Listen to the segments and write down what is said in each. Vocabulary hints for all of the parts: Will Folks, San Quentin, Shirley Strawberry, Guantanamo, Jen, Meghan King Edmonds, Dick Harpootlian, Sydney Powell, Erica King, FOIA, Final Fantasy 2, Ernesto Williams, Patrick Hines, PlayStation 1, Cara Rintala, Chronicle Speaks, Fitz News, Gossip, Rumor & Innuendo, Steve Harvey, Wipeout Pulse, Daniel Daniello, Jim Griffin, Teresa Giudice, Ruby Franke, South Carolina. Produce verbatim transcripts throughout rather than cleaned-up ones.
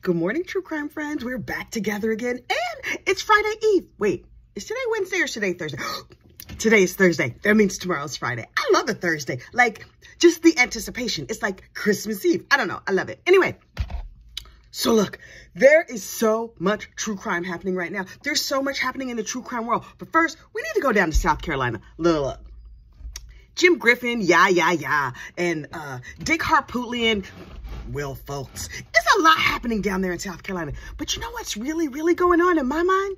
Good morning, true crime friends. We're back together again, and it's Friday Eve. Wait, is today Wednesday or is today Thursday? Today is Thursday. That means tomorrow's Friday. I love a Thursday. Like, just the anticipation. It's like Christmas Eve. I don't know. I love it. Anyway, so look, there is so much true crime happening right now. There's so much happening in the true crime world. But first, we need to go down to South Carolina. Little up. Jim Griffin, yeah, yeah, yeah. And uh, Dick Harpootlian, Will Folks. It's a lot happening down there in South Carolina. But you know what's really, really going on in my mind?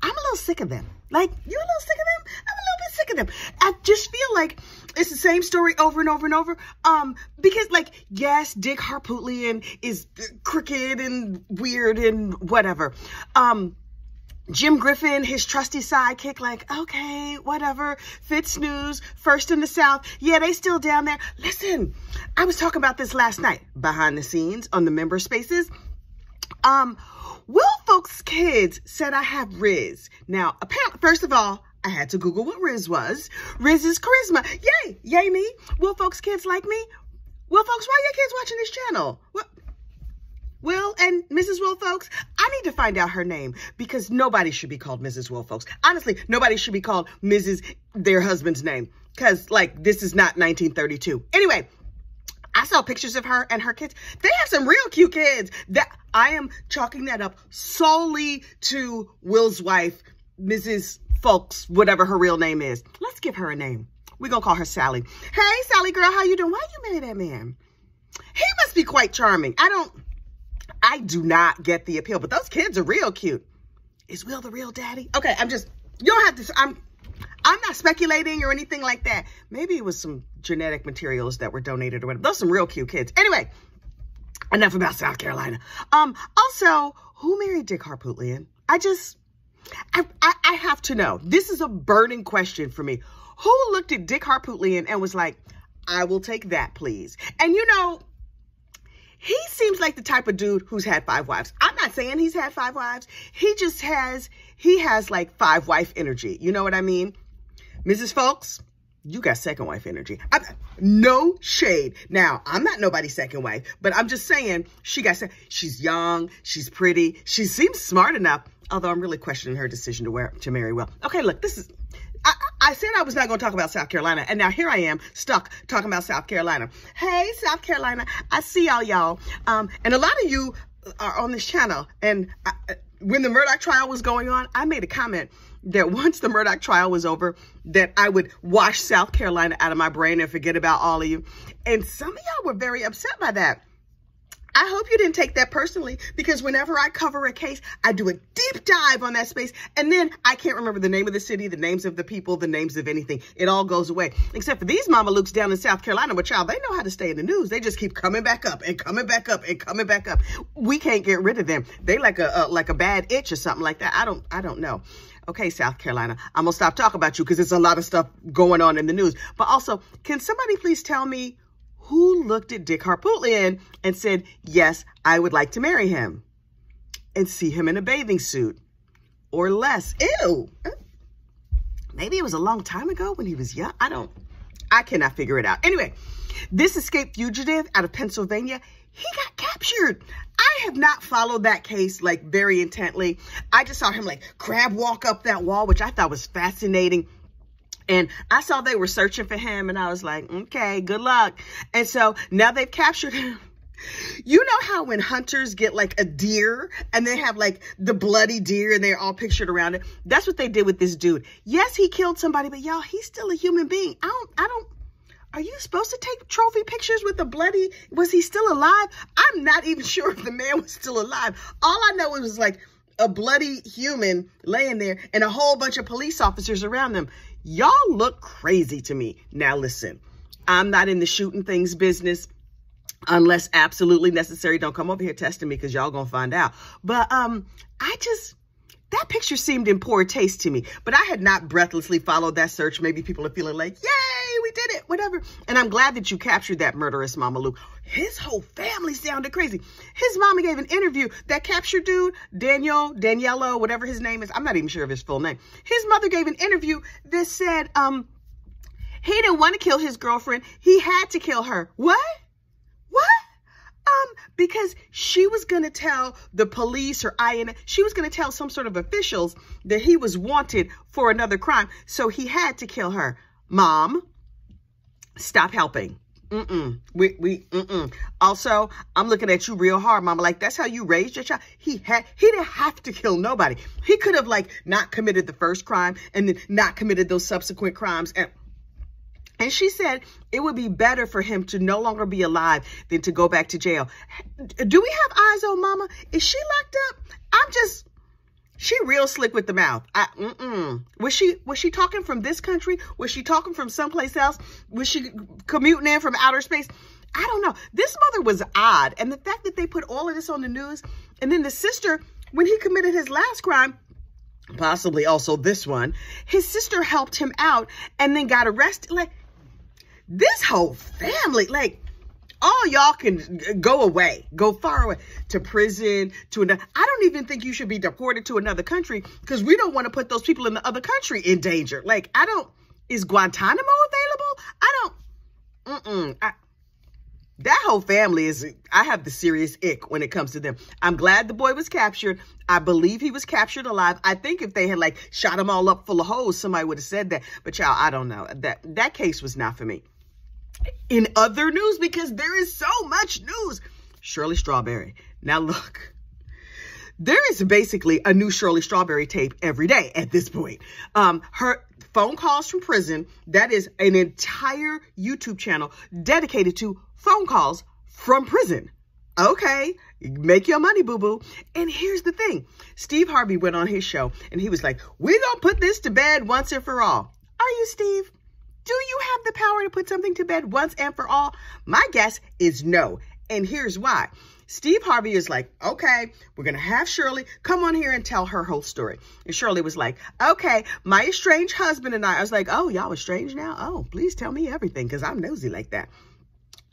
I'm a little sick of them. Like, you're a little sick of them? I'm a little bit sick of them. I just feel like it's the same story over and over and over. Um, because, like, yes, Dick Harpootlian is crooked and weird and whatever. Um, Jim Griffin, his trusty sidekick, like, okay, whatever. Fitz News, first in the South. Yeah, they still down there. Listen, I was talking about this last night, behind the scenes on the member spaces. Um, Will Folks' kids said I have Riz. Now, apparently, first of all, I had to Google what Riz was. Riz is charisma. Yay, yay me. Will Folks' kids like me? Will Folks, why are your kids watching this channel? What? Will and Missus Will Folks, I need to find out her name because nobody should be called Missus Will Folks. Honestly, nobody should be called Missus their husband's name because, like, this is not nineteen thirty-two. Anyway, I saw pictures of her and her kids. They have some real cute kids. That I am chalking that up solely to Will's wife, Missus Folks, whatever her real name is. Let's give her a name. We're going to call her Sally. Hey, Sally girl, how you doing? Why you married that man? He must be quite charming. I don't... I do not get the appeal, but those kids are real cute. Is Will the real daddy? Okay, I'm just, you don't have to, I'm I'm not speculating or anything like that. Maybe it was some genetic materials that were donated or whatever. Those are some real cute kids. Anyway, enough about South Carolina. Um, also, who married Dick Harpootlian? I just, I, I, I have to know. This is a burning question for me. Who looked at Dick Harpootlian and was like, I will take that, please? And you know, he seems like the type of dude who's had five wives. I'm not saying he's had five wives. He just has, he has like five wife energy. You know what I mean? Missus Folks, you got second wife energy. I, no shade. Now, I'm not nobody's second wife, but I'm just saying she got, she's young, she's pretty, she seems smart enough, although I'm really questioning her decision to, wear, to marry Will. Okay, look, this is, I, I said I was not going to talk about South Carolina, and now here I am stuck talking about South Carolina. Hey, South Carolina, I see all y'all. Um, and a lot of you are on this channel. And I, when the Murdoch trial was going on, I made a comment that once the Murdoch trial was over, that I would wash South Carolina out of my brain and forget about all of you. And some of y'all were very upset by that. I hope you didn't take that personally, because whenever I cover a case, I do a deep dive on that space, and then I can't remember the name of the city, the names of the people, the names of anything. It all goes away. Except for these Mama Lukes down in South Carolina, but child, they know how to stay in the news. They just keep coming back up and coming back up and coming back up. We can't get rid of them. They like a, a like a bad itch or something like that. I don't I don't know. Okay, South Carolina, I'm gonna stop talking about you because there's a lot of stuff going on in the news. But also, can somebody please tell me who looked at Dick Harpootlian and said, yes, I would like to marry him and see him in a bathing suit or less? Ew. Maybe it was a long time ago when he was young. I don't, I cannot figure it out. Anyway, this escaped fugitive out of Pennsylvania, he got captured. I have not followed that case like very intently. I just saw him like crab walk up that wall, which I thought was fascinating. And I saw they were searching for him, and I was like, okay, good luck. And so now they've captured him. You know how when hunters get like a deer and they have like the bloody deer and they're all pictured around it? That's what they did with this dude. Yes, he killed somebody, but y'all, he's still a human being. I don't, I don't, are you supposed to take trophy pictures with the bloody, was he still alive? I'm not even sure if the man was still alive. All I know is like a bloody human laying there and a whole bunch of police officers around them. Y'all look crazy to me. Now, listen, I'm not in the shooting things business unless absolutely necessary. Don't come over here testing me because y'all going to find out. But um, I just, that picture seemed in poor taste to me, but I had not breathlessly followed that search. Maybe people are feeling like, yay, we did it, whatever. And I'm glad that you captured that murderous Mama Luke. His whole family sounded crazy. His mama gave an interview. That captured dude, Daniel, Daniello, whatever his name is. I'm not even sure of his full name. His mother gave an interview that said um, he didn't want to kill his girlfriend. He had to kill her. What? What? Um, because she was going to tell the police or I N S, she was going to tell some sort of officials that he was wanted for another crime. So he had to kill her. Mom, stop helping. Mm-mm. We, we, mm-mm. Also, I'm looking at you real hard, Mama. Like, that's how you raised your child. He had, he didn't have to kill nobody. He could have, like, not committed the first crime and then not committed those subsequent crimes. And, and she said it would be better for him to no longer be alive than to go back to jail. Do we have eyes on Mama? Is she locked up? I'm just... She real slick with the mouth. I, mm-mm. Was she was she talking from this country? Was she talking from someplace else? Was she commuting in from outer space? I don't know. This mother was odd. And the fact that they put all of this on the news, and then the sister, when he committed his last crime, possibly also this one, his sister helped him out and then got arrested. Like, this whole family, like, all y'all can go away, go far away, to prison, to another. I don't even think you should be deported to another country because we don't want to put those people in the other country in danger. Like, I don't, is Guantanamo available? I don't, mm-mm. I, that whole family is, I have the serious ick when it comes to them. I'm glad the boy was captured. I believe he was captured alive. I think if they had, like, shot him all up full of holes, somebody would have said that. But y'all, I don't know. That, that case was not for me. In other news, because there is so much news, Shirley Strawberry. Now look, there is basically a new Shirley Strawberry tape every day at this point. Um, her phone calls from prison, that is an entire YouTube channel dedicated to phone calls from prison. Okay, make your money, boo-boo. And here's the thing. Steve Harvey went on his show and he was like, we're going to put this to bed once and for all. Are you, Steve? Do you have the power to put something to bed once and for all? My guess is no. And here's why. Steve Harvey is like, okay, we're going to have Shirley come on here and tell her whole story. And Shirley was like, okay, my estranged husband and I. I was like, oh, y'all estranged now? Oh, please tell me everything because I'm nosy like that.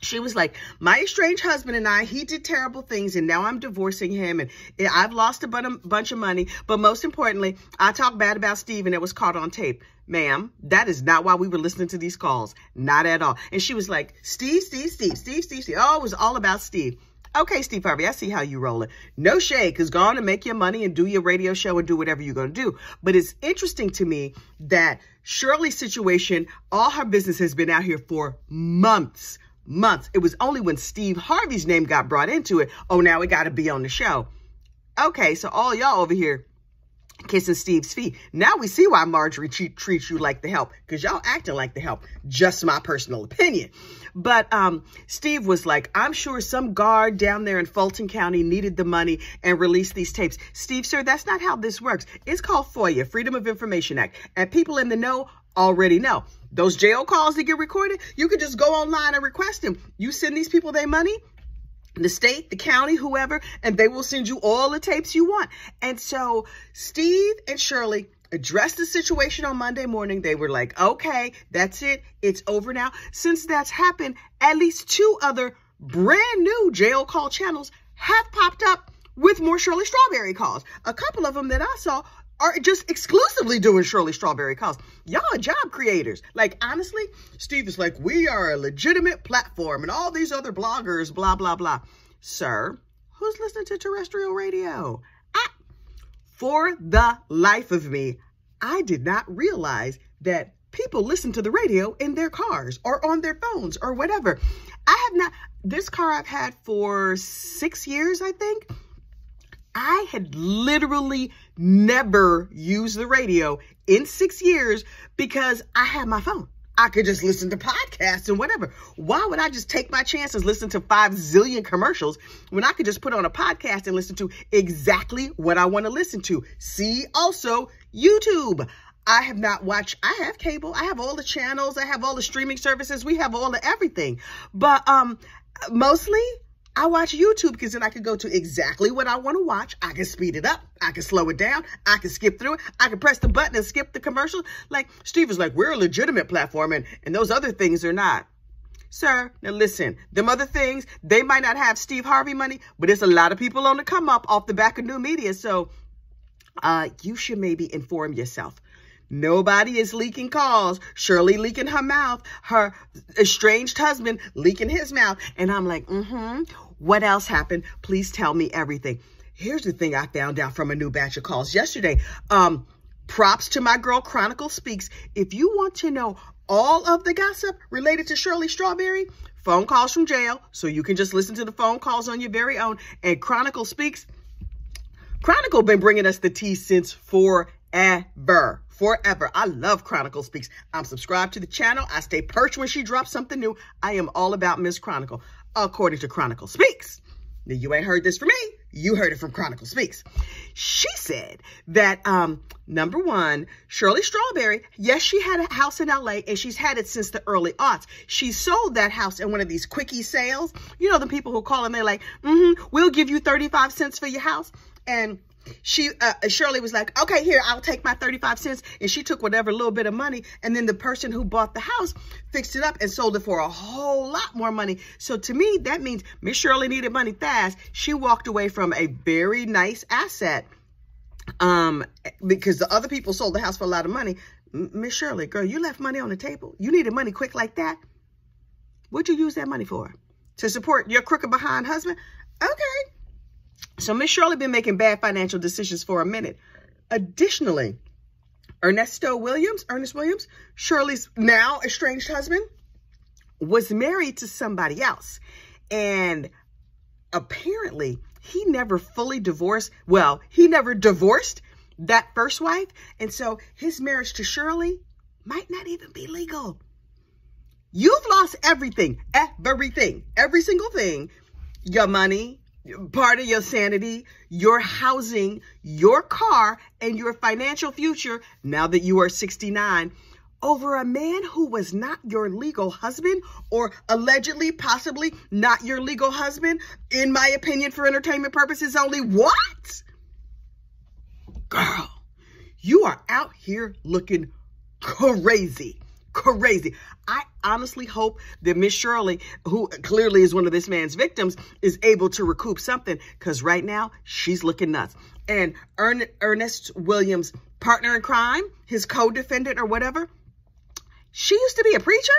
She was like, my estranged husband and I, he did terrible things and now I'm divorcing him and I've lost a bunch of money. But most importantly, I talked bad about Steve and it was caught on tape. Ma'am, that is not why we were listening to these calls. Not at all. And she was like, Steve, Steve, Steve, Steve, Steve, Steve. Oh, it was all about Steve. Okay, Steve Harvey, I see how you rolling. No shade, because go on and make your money and do your radio show and do whatever you're going to do. But it's interesting to me that Shirley's situation, all her business has been out here for months, months. It was only when Steve Harvey's name got brought into it, oh, now it got to be on the show. Okay, so all y'all over here kissing Steve's feet. Now we see why Marjorie treats you like the help, because y'all acting like the help. Just my personal opinion. But um, Steve was like, I'm sure some guard down there in Fulton County needed the money and released these tapes. Steve, sir, that's not how this works. It's called FOIA, Freedom of Information Act. And people in the know already know. Those jail calls that get recorded, you could just go online and request them. You send these people their money, the state, the county, whoever, and they will send you all the tapes you want. And so Steve and Shirley addressed the situation on Monday morning. They were like, okay, that's it. It's over now. Since that's happened, at least two other brand new jail call channels have popped up with more Shirley Strawberry calls. A couple of them that I saw are just exclusively doing Shirley Strawberry calls. Y'all are job creators. Like, honestly, Steve is like, we are a legitimate platform and all these other bloggers, blah, blah, blah. Sir, who's listening to terrestrial radio? I, for the life of me, I did not realize that people listen to the radio in their cars or on their phones or whatever. I have not, this car I've had for six years, I think. I had literally never used the radio in six years because I had my phone. I could just listen to podcasts and whatever. Why would I just take my chances, listen to five zillion commercials when I could just put on a podcast and listen to exactly what I want to listen to? See also YouTube. I have not watched, I have cable. I have all the channels. I have all the streaming services. We have all the everything, but um, mostly I watch YouTube because then I can go to exactly what I want to watch. I can speed it up. I can slow it down. I can skip through it. I can press the button and skip the commercial. Like, Steve is like, we're a legitimate platform and, and those other things are not. Sir, now listen, them other things, they might not have Steve Harvey money, but it's a lot of people on the come up off the back of new media. So uh, you should maybe inform yourself. Nobody is leaking calls. Shirley leaking her mouth. Her estranged husband leaking his mouth. And I'm like, mm-hmm. What else happened? Please tell me everything. Here's the thing I found out from a new batch of calls yesterday. Um, props to my girl, Chronicle Speaks. If you want to know all of the gossip related to Shirley Strawberry, phone calls from jail, so you can just listen to the phone calls on your very own. And Chronicle Speaks. Chronicle been bringing us the tea since forever. Forever. I love Chronicle Speaks. I'm subscribed to the channel. I stay perched when she drops something new. I am all about Miss Chronicle, according to Chronicle Speaks. Now, you ain't heard this from me. You heard it from Chronicle Speaks. She said that, um, number one, Shirley Strawberry, yes, she had a house in L A, and she's had it since the early aughts. She sold that house in one of these quickie sales. You know, the people who call and they're like, mm-hmm, we'll give you thirty-five cents for your house. And she, uh, Shirley was like, okay, here, I'll take my thirty-five cents. And she took whatever little bit of money. And then the person who bought the house fixed it up and sold it for a whole lot more money. So to me, that means Miss Shirley needed money fast. She walked away from a very nice asset, um, because the other people sold the house for a lot of money. Miss Shirley, girl, you left money on the table. You needed money quick like that. What'd you use that money for? To support your crooked behind husband? Okay. So Miss Shirley been making bad financial decisions for a minute. Additionally, Ernesto Williams, Ernest Williams, Shirley's now estranged husband, was married to somebody else. And apparently he never fully divorced. Well, he never divorced that first wife. And so his marriage to Shirley might not even be legal. You've lost everything, everything, every single thing, your money, part of your sanity, your housing, your car, and your financial future, now that you are sixty-nine, over a man who was not your legal husband, or allegedly, possibly not your legal husband, in my opinion, for entertainment purposes only. What? Girl, you are out here looking crazy. Crazy. I honestly hope that Miss Shirley, who clearly is one of this man's victims, is able to recoup something, because right now she's looking nuts. And Ern Ernest Williams' partner in crime, his co-defendant or whatever, she used to be a preacher.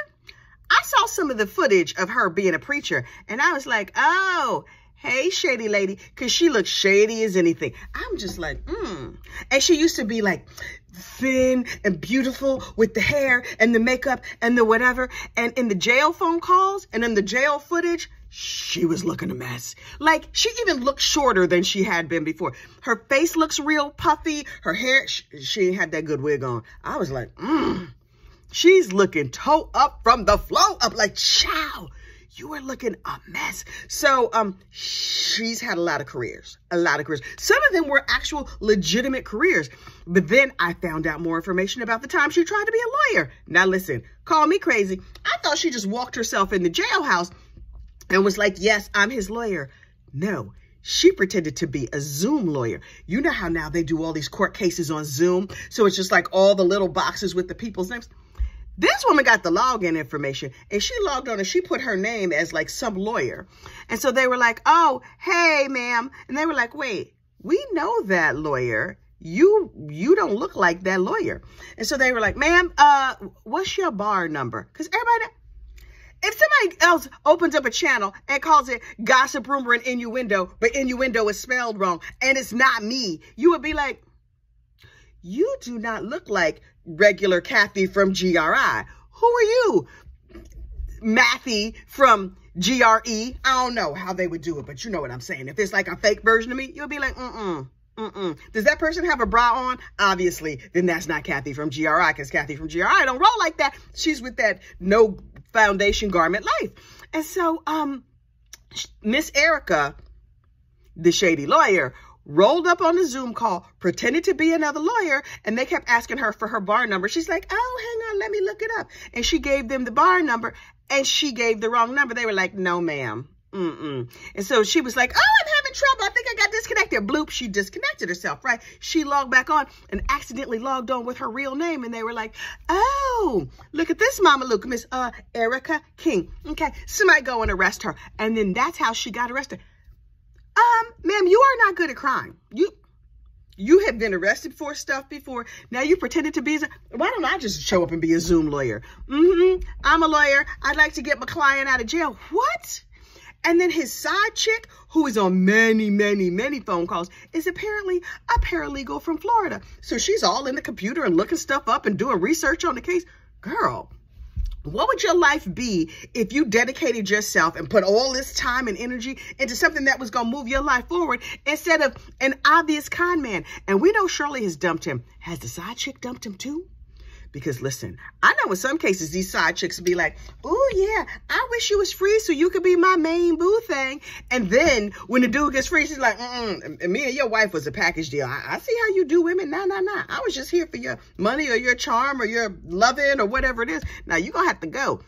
I saw some of the footage of her being a preacher, and I was like, oh, hey, shady lady, because she looks shady as anything. I'm just like, mm. And she used to be like thin and beautiful with the hair and the makeup and the whatever. And in the jail phone calls and in the jail footage, she was looking a mess. Like, she even looked shorter than she had been before. Her face looks real puffy. Her hair, she, she had that good wig on. I was like, mm. She's looking toe up from the flow up, like, chow. You are looking a mess. So um, she's had a lot of careers, a lot of careers. Some of them were actual legitimate careers. But then I found out more information about the time she tried to be a lawyer. Now, listen, call me crazy. I thought she just walked herself in the jailhouse and was like, yes, I'm his lawyer. No, she pretended to be a Zoom lawyer. You know how now they do all these court cases on Zoom. So it's just like all the little boxes with the people's names. This woman got the login information, and she logged on and she put her name as like some lawyer. And so they were like, oh, hey, ma'am. And they were like, wait, we know that lawyer. You you don't look like that lawyer. And so they were like, ma'am, uh, what's your bar number? Because everybody, if somebody else opens up a channel and calls it Gossip, Rumor, and Innuendo, but innuendo is spelled wrong and it's not me, you would be like, you do not look like regular Kathy from G R I. Who are you? Mathy from G R E. I don't know how they would do it, but you know what I'm saying. If it's like a fake version of me, you'll be like, mm-mm, mm-mm. Does that person have a bra on? Obviously, then that's not Kathy from G R I, because Kathy from G R I don't roll like that. She's with that no foundation garment life. And so um, Miss Erica, the shady lawyer, rolled up on a Zoom call, pretended to be another lawyer, and they kept asking her for her bar number. She's like, oh, hang on, let me look it up. And she gave them the bar number, and she gave the wrong number. They were like, no, ma'am, mm-mm. And so she was like, oh, I'm having trouble. I think I got disconnected. Bloop, she disconnected herself, right? She logged back on and accidentally logged on with her real name, and they were like, oh, look at this, Mama Luke, Miss uh, Erica King. Okay, somebody go and arrest her. And then that's how she got arrested. Um, ma'am, you are not good at crime. You, you have been arrested for stuff before. Now you pretended to be, why don't I just show up and be a Zoom lawyer? Mm-hmm. I'm a lawyer. I'd like to get my client out of jail. What? And then his side chick, who is on many, many, many phone calls, is apparently a paralegal from Florida. So she's all in the computer and looking stuff up and doing research on the case. Girl, what would your life be if you dedicated yourself and put all this time and energy into something that was going to move your life forward instead of an obvious con man? And we know Shirley has dumped him. Has the side chick dumped him too? Because listen, I know in some cases these side chicks will be like, oh yeah, I wish you was free so you could be my main boo thing. And then when the dude gets free, she's like, mm-mm, me and your wife was a package deal. I, I see how you do women. Nah, nah, nah. I was just here for your money or your charm or your loving or whatever it is. Now you're going to have to go.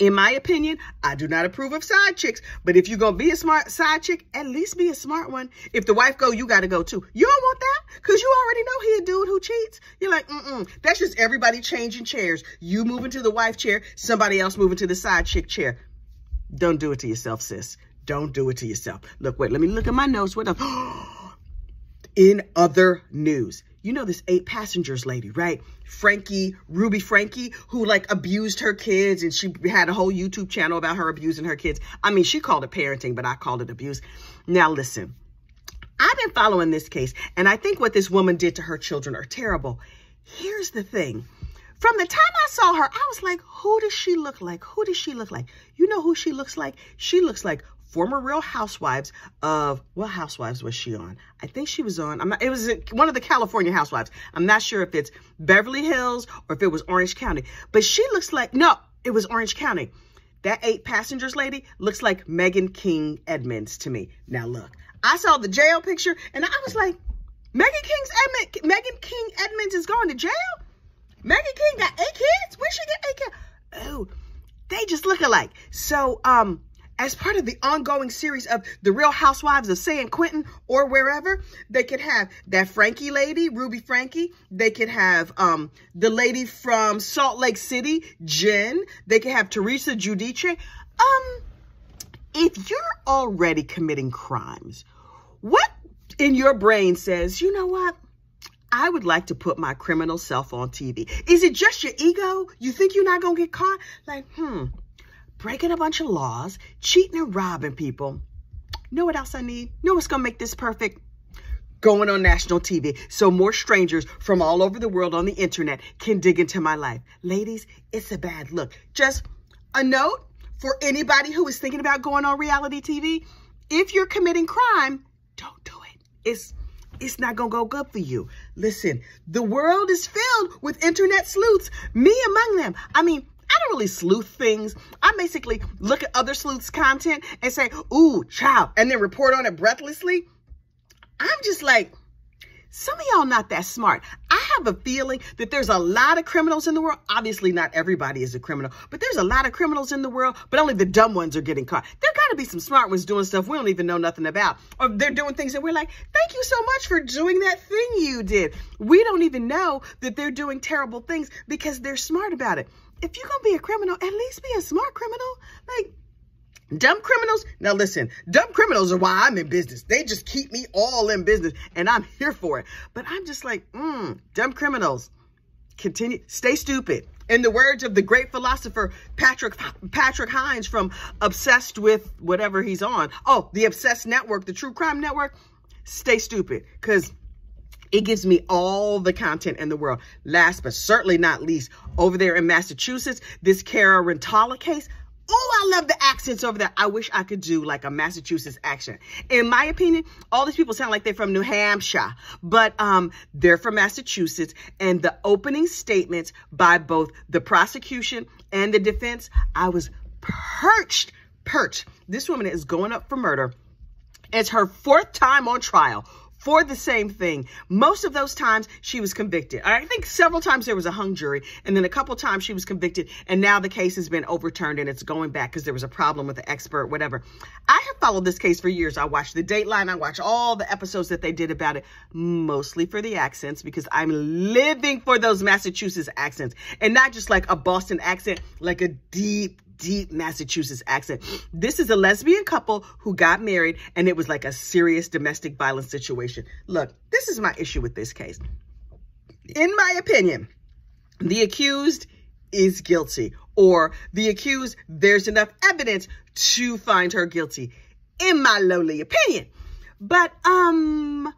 In my opinion, I do not approve of side chicks. But if you're going to be a smart side chick, at least be a smart one. If the wife go, you got to go too. You don't want that because you already know he a dude who cheats. You're like, mm-mm. That's just everybody changing chairs. You moving to the wife chair, somebody else moving to the side chick chair. Don't do it to yourself, sis. Don't do it to yourself. Look, wait, let me look at my notes. What else? In other news. You know this eight passengers lady, right? Franke, Ruby Franke, who like abused her kids, and she had a whole YouTube channel about her abusing her kids. I mean, she called it parenting, but I called it abuse. Now listen, I've been following this case, and I think what this woman did to her children are terrible. Here's the thing. From the time I saw her, I was like, who does she look like? Who does she look like? You know who she looks like? She looks like former Real Housewives of, what Housewives was she on? I think she was on, I'm not, it was one of the California Housewives. I'm not sure if it's Beverly Hills or if it was Orange County, but she looks like, no, it was Orange County. That eight passengers lady looks like Meghan King Edmonds to me. Now look, I saw the jail picture and I was like, Meghan King's Edmond, Meghan King Edmonds is going to jail? Meghan King got eight kids? Where'd she get eight kids? Oh, they just look alike. So, um, as part of the ongoing series of The Real Housewives of San Quentin or wherever, they could have that Franke lady, Ruby Franke. They could have um, the lady from Salt Lake City, Jen. They could have Teresa Giudice. Um, if you're already committing crimes, what in your brain says, you know what? I would like to put my criminal self on T V. Is it just your ego? You think you're not going to get caught? Like, hmm. breaking a bunch of laws, cheating and robbing people. Know what else I need? Know what's going to make this perfect? Going on national T V so more strangers from all over the world on the internet can dig into my life. Ladies, it's a bad look. Just a note for anybody who is thinking about going on reality T V. If you're committing crime, don't do it. It's It's not going to go good for you. Listen, the world is filled with internet sleuths, me among them. I mean, I don't really sleuth things. I basically look at other sleuths' content and say, ooh, child, and then report on it breathlessly. I'm just like, some of y'all not that smart. I have a feeling that there's a lot of criminals in the world. Obviously, not everybody is a criminal, but there's a lot of criminals in the world, but only the dumb ones are getting caught. There got to be some smart ones doing stuff we don't even know nothing about, or they're doing things that we're like, thank you so much for doing that thing you did. We don't even know that they're doing terrible things because they're smart about it. If you're going to be a criminal, at least be a smart criminal. Like, dumb criminals, now listen, dumb criminals are why I'm in business. They just keep me all in business, and I'm here for it. But I'm just like, mm, dumb criminals, continue, stay stupid. In the words of the great philosopher Patrick Patrick Hines from Obsessed with whatever he's on, oh, the Obsessed Network, the True Crime Network, stay stupid, because it gives me all the content in the world. Last but certainly not least, over there in Massachusetts, this Cara Rintala case. Oh, I love the accents over there. I wish I could do like a Massachusetts accent. In my opinion, all these people sound like they're from New Hampshire, but um, they're from Massachusetts. And the opening statements by both the prosecution and the defense, I was perched, perched. This woman is going up for murder. It's her fourth time on trial for the same thing. Most of those times she was convicted. I think several times there was a hung jury, and then a couple times she was convicted, and now the case has been overturned and it's going back because there was a problem with the expert, whatever. I have followed this case for years. I watched the Dateline. I watched all the episodes that they did about it, mostly for the accents, because I'm living for those Massachusetts accents, and not just like a Boston accent, like a deep, deep Massachusetts accent. This is a lesbian couple who got married, and it was like a serious domestic violence situation. Look, this is my issue with this case. In my opinion, the accused is guilty, or the accused, there's enough evidence to find her guilty, in my lowly opinion. But um,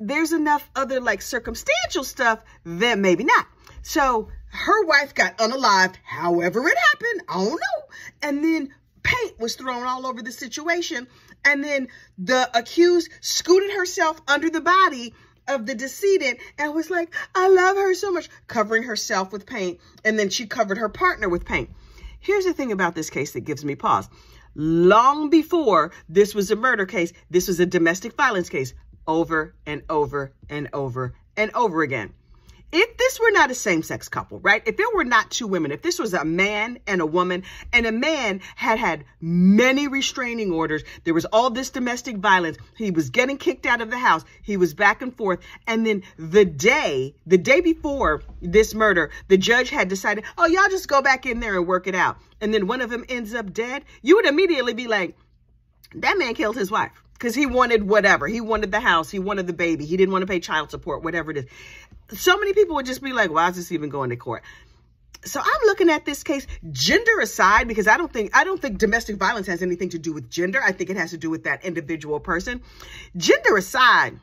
there's enough other like circumstantial stuff that maybe not. So her wife got unalived, however it happened, I don't know. And then paint was thrown all over the situation. And then the accused scooted herself under the body of the decedent and was like, I love her so much, covering herself with paint. And then she covered her partner with paint. Here's the thing about this case that gives me pause. Long before this was a murder case, this was a domestic violence case, over and over and over and over again. If this were not a same-sex couple, right? If there were not two women, if this was a man and a woman, and a man had had many restraining orders, there was all this domestic violence, he was getting kicked out of the house, he was back and forth, and then the day, the day before this murder, the judge had decided, oh, y'all just go back in there and work it out. And then one of them ends up dead, you would immediately be like, that man killed his wife because he wanted whatever. He wanted the house, he wanted the baby, he didn't want to pay child support, whatever it is. So many people would just be like, why is this even going to court? So I'm looking at this case, gender aside, because I don't think I don't think domestic violence has anything to do with gender. I think it has to do with that individual person. Gender aside,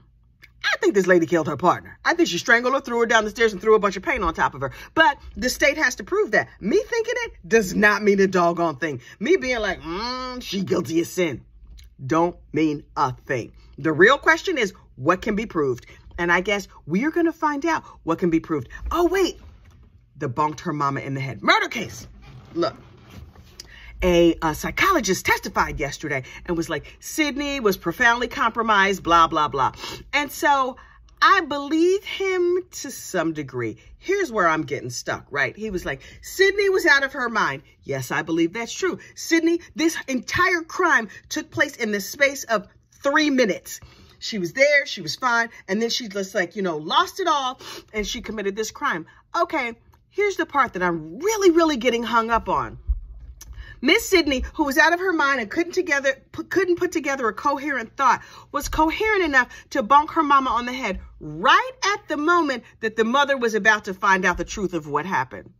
I think this lady killed her partner. I think she strangled her, threw her down the stairs, and threw a bunch of paint on top of her. But the state has to prove that. Me thinking it does not mean a doggone thing. Me being like, mm, she guilty of sin, don't mean a thing. The real question is, what can be proved? And I guess we are going to find out what can be proved. Oh, wait. The bonked her mama in the head murder case. Look, a, a psychologist testified yesterday and was like, Sydney was profoundly compromised, blah, blah, blah. And so I believe him to some degree. Here's where I'm getting stuck, right? He was like, Sydney was out of her mind. Yes, I believe that's true. Sydney, this entire crime took place in the space of three minutes. She was there, she was fine, and then she just like, you know, lost it all, and she committed this crime. Okay, here's the part that I'm really, really getting hung up on. Miss Sydney, who was out of her mind and couldn't together, couldn't put together a coherent thought, was coherent enough to bonk her mama on the head right at the moment that the mother was about to find out the truth of what happened.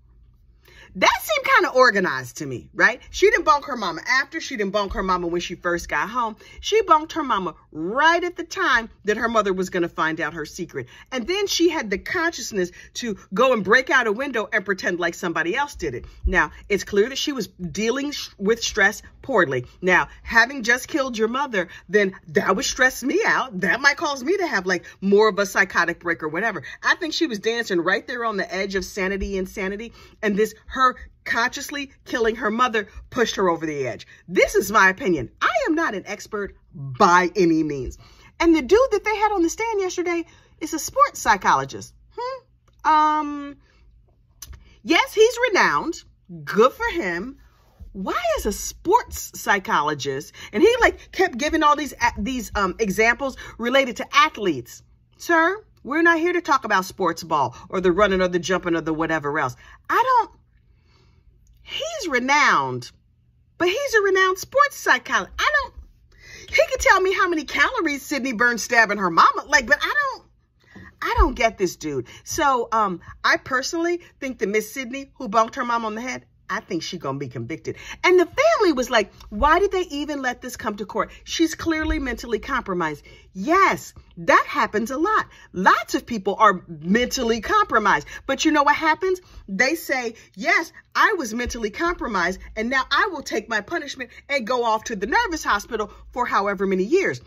That seemed kind of organized to me, right? She didn't bonk her mama after. She didn't bonk her mama when she first got home. She bonked her mama right at the time that her mother was going to find out her secret. And then she had the consciousness to go and break out a window and pretend like somebody else did it. Now, it's clear that she was dealing with stress poorly. Now, having just killed your mother, then that would stress me out. That might cause me to have like more of a psychotic break or whatever. I think she was dancing right there on the edge of sanity, insanity, and this her Her consciously killing her mother pushed her over the edge. This is my opinion. I am not an expert by any means. And the dude that they had on the stand yesterday is a sports psychologist. Hmm. Um. Yes, he's renowned. Good for him. Why is a sports psychologist? And he like kept giving all these these um examples related to athletes, sir. We're not here to talk about sports ball or the running or the jumping or the whatever else. I don't. He's renowned, but he's a renowned sports psychologist. I don't, he could tell me how many calories Sydney burned stabbing her mama. Like, but I don't, I don't get this dude. So um, I personally think that Miss Sydney, who bonked her mom on the head, I think she's going to be convicted. And the family was like, why did they even let this come to court? She's clearly mentally compromised. Yes, that happens a lot. Lots of people are mentally compromised. But you know what happens? They say, yes, I was mentally compromised, and now I will take my punishment and go off to the nervous hospital for however many years.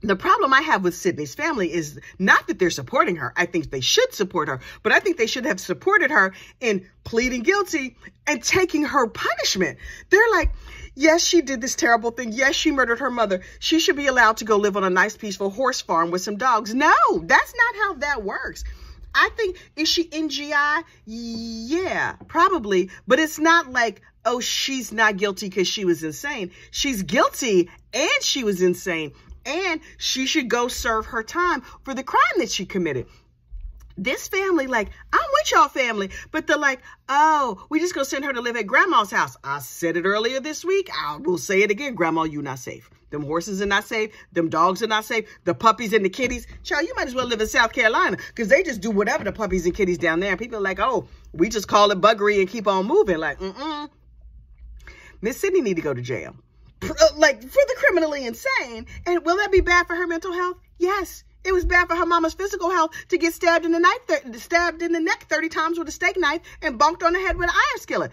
The problem I have with Sydney's family is not that they're supporting her. I think they should support her, but I think they should have supported her in pleading guilty and taking her punishment. They're like, yes, she did this terrible thing. Yes, she murdered her mother. She should be allowed to go live on a nice, peaceful horse farm with some dogs. No, that's not how that works. I think, is she N G I? Yeah, probably. But it's not like, oh, she's not guilty because she was insane. She's guilty and she was insane. And she should go serve her time for the crime that she committed. This family, like, I'm with y'all family, but they're like, oh, we just gonna send her to live at grandma's house. I said it earlier this week. I will say it again. Grandma, you not safe. Them horses are not safe. Them dogs are not safe. The puppies and the kitties. Child, you might as well live in South Carolina because they just do whatever the puppies and kitties down there. And people are like, oh, we just call it buggery and keep on moving. Like, mm-mm. Miss Sydney need to go to jail. Like, for the criminally insane. And will that be bad for her mental health? Yes. It was bad for her mama's physical health to get stabbed in the neck, stabbed in the neck thirty times with a steak knife and bonked on the head with an iron skillet.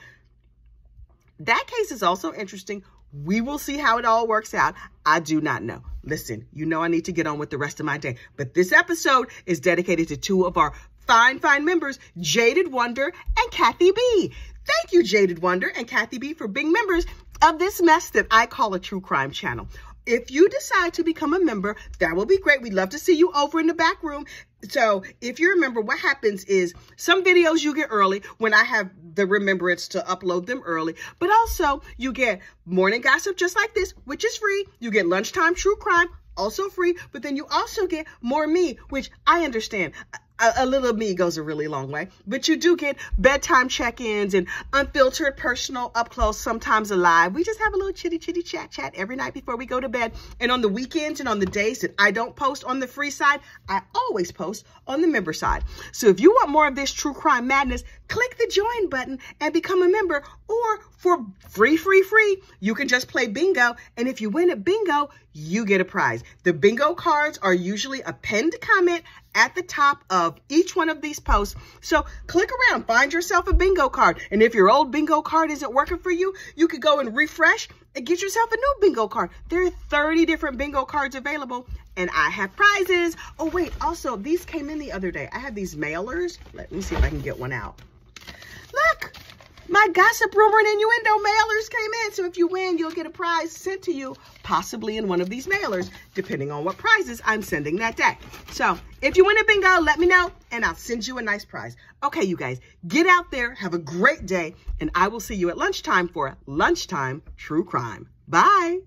That case is also interesting. We will see how it all works out. I do not know. Listen, you know I need to get on with the rest of my day. But this episode is dedicated to two of our fine, fine members, Jaded Wonder and Kathy B. Thank you, Jaded Wonder and Kathy B, for being members of this mess that I call a true crime channel. If you decide to become a member, that will be great. We'd love to see you over in the back room. So if you remember, what happens is some videos you get early when I have the remembrance to upload them early, but also you get morning gossip just like this, which is free. You get lunchtime true crime, also free, but then you also get more me, which I understand. A, a little me goes a really long way, but you do get bedtime check-ins and unfiltered, personal, up close, sometimes alive. We just have a little chitty, chitty, chat, chat every night before we go to bed. And on the weekends and on the days that I don't post on the free side, I always post on the member side. So if you want more of this true crime madness, click the join button and become a member. Or for free, free, free, you can just play bingo. And if you win at bingo, you get a prize. The bingo cards are usually a pinned comment at the top of each one of these posts. So click around, find yourself a bingo card. And if your old bingo card isn't working for you, you could go and refresh and get yourself a new bingo card. There are thirty different bingo cards available and I have prizes. Oh wait, also these came in the other day. I have these mailers. Let me see if I can get one out. Look, my Gossip, Rumor, and Innuendo mailers came in. So if you win, you'll get a prize sent to you, possibly in one of these mailers, depending on what prizes I'm sending that day. So if you win a bingo, let me know, and I'll send you a nice prize. Okay, you guys, get out there, have a great day, and I will see you at lunchtime for Lunchtime True Crime. Bye.